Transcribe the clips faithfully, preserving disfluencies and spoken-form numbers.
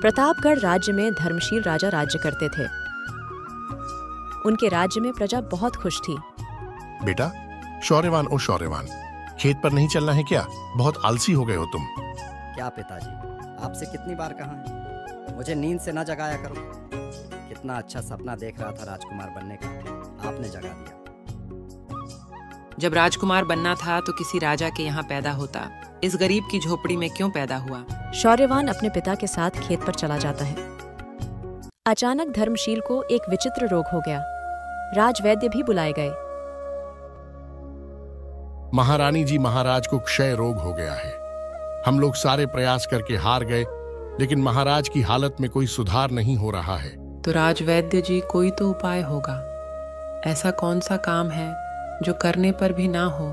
प्रतापगढ़ राज्य में धर्मशील राजा राज्य करते थे। उनके राज्य में प्रजा बहुत खुश थी। बेटा, शौर्यवान ओ शौर्यवान, खेत पर नहीं चलना है क्या? बहुत आलसी हो गए हो तुम। क्या पिताजी, आपसे कितनी बार कहा है, मुझे नींद से ना जगाया करो। कितना अच्छा सपना देख रहा था राजकुमार बनने का, आपने जगा दिया। जब राजकुमार बनना था तो किसी राजा के यहाँ पैदा होता, इस गरीब की झोपड़ी में क्यों पैदा हुआ? शौर्यवान अपने पिता के साथ खेत पर चला जाता है। अचानक धर्मशील को एक विचित्र रोग हो गया। राजवैद्य भी बुलाए गए। महारानी जी, महाराज को क्षय रोग हो गया है। हम लोग सारे प्रयास करके हार गए, लेकिन महाराज की हालत में कोई सुधार नहीं हो रहा है। तो राजवैद्य जी, कोई तो उपाय होगा। ऐसा कौन सा काम है जो करने पर भी ना हो,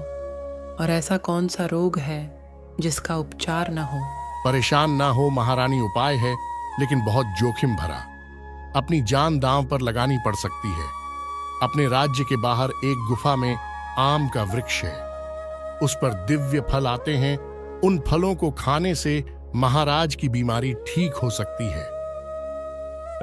और ऐसा कौन सा रोग है जिसका उपचार ना हो? परेशान ना हो महारानी, उपाय है, लेकिन बहुत जोखिम भरा। अपनी जान दांव पर लगानी पड़ सकती है। अपने राज्य के बाहर एक गुफा में आम का वृक्ष है। उस पर दिव्य फल आते हैं। उन फलों को खाने से महाराज की बीमारी ठीक हो सकती है।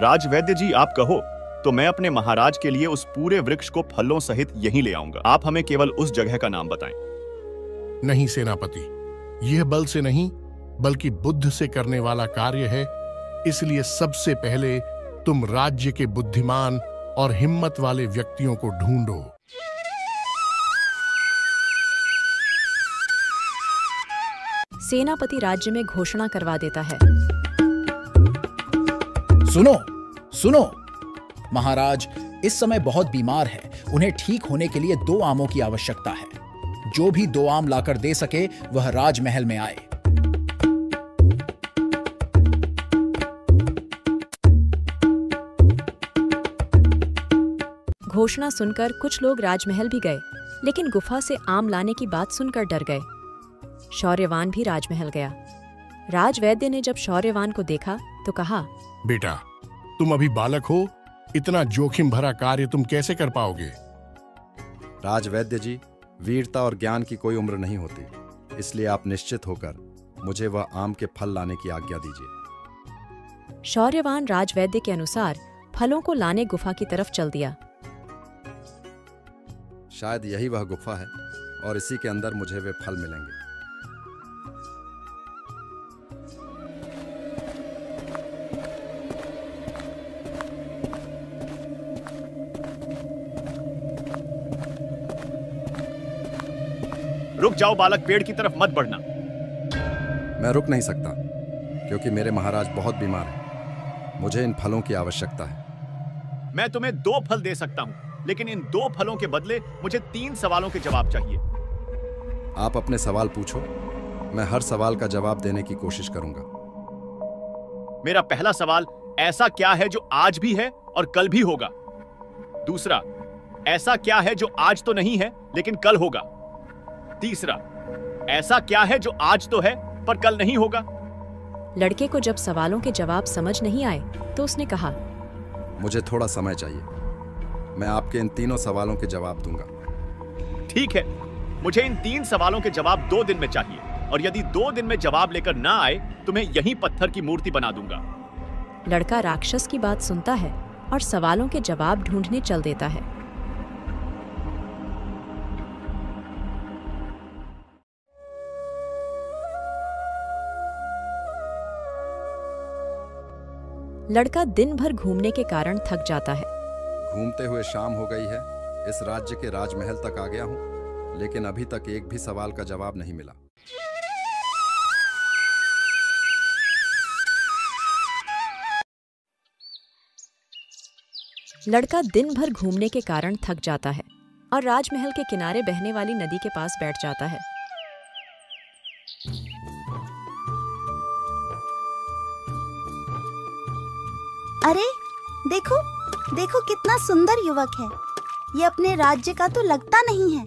राजवैद्य जी, आप कहो तो मैं अपने महाराज के लिए उस पूरे वृक्ष को फलों सहित यहीं ले आऊंगा। आप हमें केवल उस जगह का नाम बताएं। नहीं सेनापति, यह बल से नहीं बल्कि बुद्ध से करने वाला कार्य है। इसलिए सबसे पहले तुम राज्य के बुद्धिमान और हिम्मत वाले व्यक्तियों को ढूंढो। सेनापति राज्य में घोषणा करवा देता है। सुनो सुनो, महाराज इस समय बहुत बीमार है। उन्हें ठीक होने के लिए दो आमों की आवश्यकता है। जो भी दो आम लाकर दे सके वह राजमहल में आए। घोषणा सुनकर कुछ लोग राजमहल भी गए, लेकिन गुफा से आम लाने की बात सुनकर डर गए। शौर्यवान भी राजमहल गया। राजवैद्य ने जब शौर्यवान को देखा तो कहा, बेटा तुम अभी बालक हो, इतना जोखिम भरा कार्य तुम कैसे कर पाओगे? राजवैद्य जी, वीरता और ज्ञान की कोई उम्र नहीं होती, इसलिए आप निश्चित होकर मुझे वह आम के फल लाने की आज्ञा दीजिए। शौर्यवान राजवैद्य के अनुसार फलों को लाने गुफा की तरफ चल दिया। शायद यही वह गुफा है और इसी के अंदर मुझे वे फल मिलेंगे। रुक जाओ बालक, पेड़ की तरफ मत बढ़ना। मैं रुक नहीं सकता क्योंकि मेरे महाराज बहुत बीमार हैं। मुझे इन फलों की आवश्यकता है। मैं तुम्हें दो फल दे सकता हूँ, लेकिन इन दो फलों के बदले मुझे तीन सवालों के जवाब चाहिए। आप अपने सवाल पूछो, मैं हर सवाल का जवाब देने की कोशिश करूंगा। मेरा पहला सवाल, ऐसा क्या है जो आज भी है और कल भी होगा? दूसरा, ऐसा क्या है जो आज तो नहीं है लेकिन कल होगा? तीसरा, ऐसा क्या है जो आज तो है पर कल नहीं होगा? लड़के को जब सवालों के जवाब समझ नहीं आए तो उसने कहा, मुझे थोड़ा समय चाहिए, मैं आपके इन तीनों सवालों के जवाब दूंगा। ठीक है, मुझे इन तीन सवालों के जवाब दो दिन में चाहिए, और यदि दो दिन में जवाब लेकर ना आए तो मैं यहीं पत्थर की मूर्ति बना दूंगा। लड़का राक्षस की बात सुनता है और सवालों के जवाब ढूंढने चल देता है। लड़का दिन भर घूमने के कारण थक जाता है। घूमते हुए शाम हो गई है। इस राज्य के राजमहल तक आ गया हूँ, लेकिन अभी तक एक भी सवाल का जवाब नहीं मिला। लड़का दिन भर घूमने के कारण थक जाता है और राजमहल के किनारे बहने वाली नदी के पास बैठ जाता है। अरे देखो देखो, कितना सुंदर युवक है। ये अपने राज्य का तो लगता नहीं है।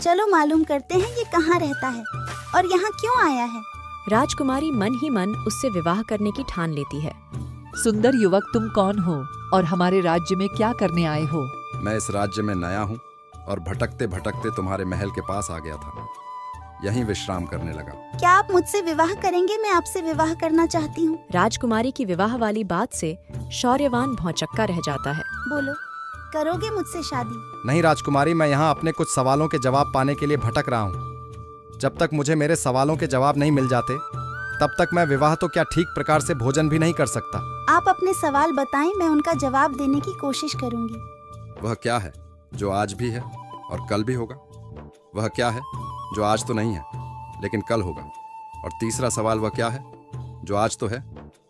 चलो मालूम करते हैं ये कहाँ रहता है और यहाँ क्यों आया है। राजकुमारी मन ही मन उससे विवाह करने की ठान लेती है। सुंदर युवक, तुम कौन हो और हमारे राज्य में क्या करने आए हो? मैं इस राज्य में नया हूँ और भटकते भटकते तुम्हारे महल के पास आ गया था। यहीं विश्राम करने लगा। क्या आप मुझसे विवाह करेंगे? मैं आपसे विवाह करना चाहती हूँ। राजकुमारी की विवाह वाली बात से शौर्यवान भौचक्का रह जाता है। बोलो, करोगे मुझसे शादी? नहीं राजकुमारी, मैं यहाँ अपने कुछ सवालों के जवाब पाने के लिए भटक रहा हूँ। जब तक मुझे मेरे सवालों के जवाब नहीं मिल जाते तब तक मैं विवाह तो क्या ठीक प्रकार से भोजन भी नहीं कर सकता। आप अपने सवाल बताएं, मैं उनका जवाब देने की कोशिश करूंगी। वह क्या है जो आज भी है और कल भी होगा? वह क्या है जो आज तो नहीं है लेकिन कल होगा? और तीसरा सवाल, वह क्या है जो आज तो है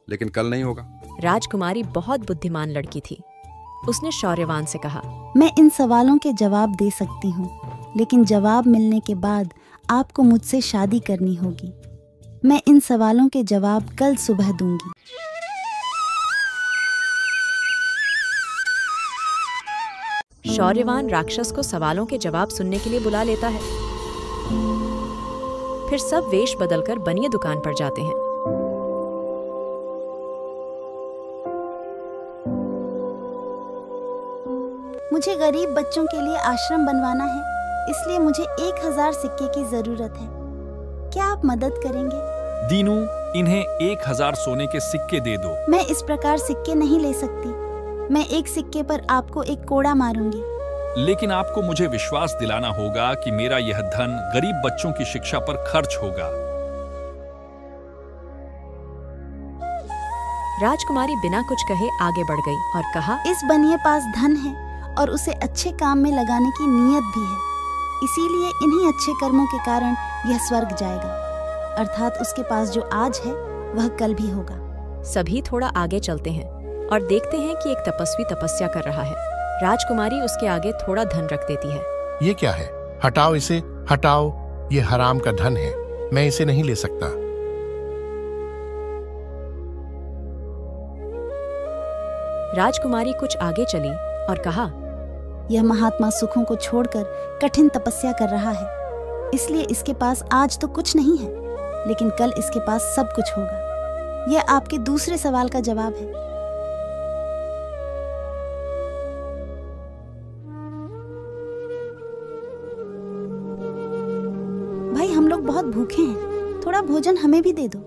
लेकिन कल नहीं होगा? राजकुमारी बहुत बुद्धिमान लड़की थी। उसने शौर्यवान से कहा, मैं इन सवालों के जवाब दे सकती हूँ, लेकिन जवाब मिलने के बाद आपको मुझसे शादी करनी होगी। मैं इन सवालों के जवाब कल सुबह दूंगी। शौर्यवान राक्षस को सवालों के जवाब सुनने के लिए बुला लेता है। फिर सब वेश बदलकर बनिए दुकान पर जाते हैं। मुझे गरीब बच्चों के लिए आश्रम बनवाना है, इसलिए मुझे एक हजार सिक्के की जरूरत है। क्या आप मदद करेंगे? दीनू, इन्हें एक हजार सोने के सिक्के दे दो। मैं इस प्रकार सिक्के नहीं ले सकती। मैं एक सिक्के पर आपको एक कोड़ा मारूंगी। लेकिन आपको मुझे विश्वास दिलाना होगा कि मेरा यह धन गरीब बच्चों की शिक्षा पर खर्च होगा। राजकुमारी बिना कुछ कहे आगे बढ़ गई और कहा, इस बनिए पास धन है और उसे अच्छे काम में लगाने की नीयत भी है, इसीलिए इन्हीं अच्छे कर्मों के कारण यह स्वर्ग जाएगा, अर्थात उसके पास जो आज है वह कल भी होगा। सभी थोड़ा आगे चलते हैं और देखते हैं कि एक तपस्वी तपस्या कर रहा है। राजकुमारी उसके आगे थोड़ा धन रख देती है। ये क्या है? हटाओ इसे, हटाओ, ये हराम का धन है, मैं इसे नहीं ले सकता। राजकुमारी कुछ आगे चली और कहा, यह महात्मा सुखों को छोड़कर कठिन तपस्या कर रहा है, इसलिए इसके पास आज तो कुछ नहीं है, लेकिन कल इसके पास सब कुछ होगा। यह आपके दूसरे सवाल का जवाब है। भाई, हम लोग बहुत भूखे हैं, थोड़ा भोजन हमें भी दे दो।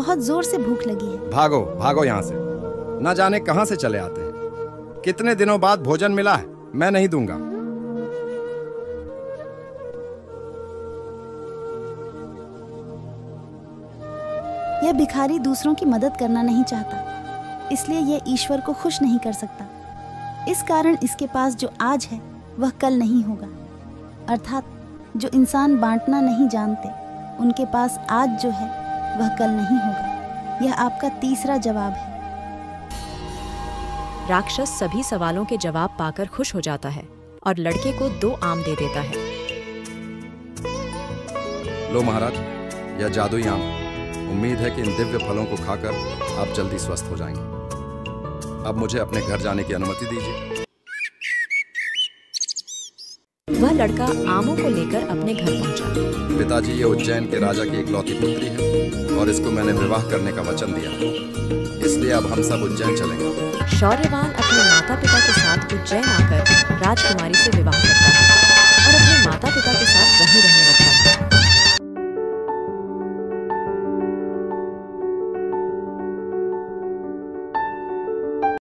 बहुत जोर से भूख लगी है। भागो भागो यहाँ से, न जाने कहाँ से चले आते हैं। कितने दिनों बाद भोजन मिला है, मैं नहीं दूंगा। यह भिखारी दूसरों की मदद करना नहीं चाहता, इसलिए यह ईश्वर को खुश नहीं कर सकता। इस कारण इसके पास जो आज है वह कल नहीं होगा, अर्थात जो इंसान बांटना नहीं जानते उनके पास आज जो है वह कल नहीं होगा। यह आपका तीसरा जवाब है। राक्षस सभी सवालों के जवाब पाकर खुश हो जाता है और लड़के को दो आम दे देता है। लो महाराज, यह जादुई आम, उम्मीद है कि इन दिव्य फलों को खाकर आप जल्दी स्वस्थ हो जाएंगे। अब मुझे अपने घर जाने की अनुमति दीजिए। वह लड़का आमों को लेकर अपने घर पहुंचा। पिताजी, ये उज्जैन के राजा की इकलौती पुत्री है और इसको मैंने विवाह करने का वचन दिया, इसलिए अब हम सब उज्जैन चलेंगे। शौर्यवान अपने माता पिता के साथ उज्जैन आकर राजकुमारी से विवाह करता है।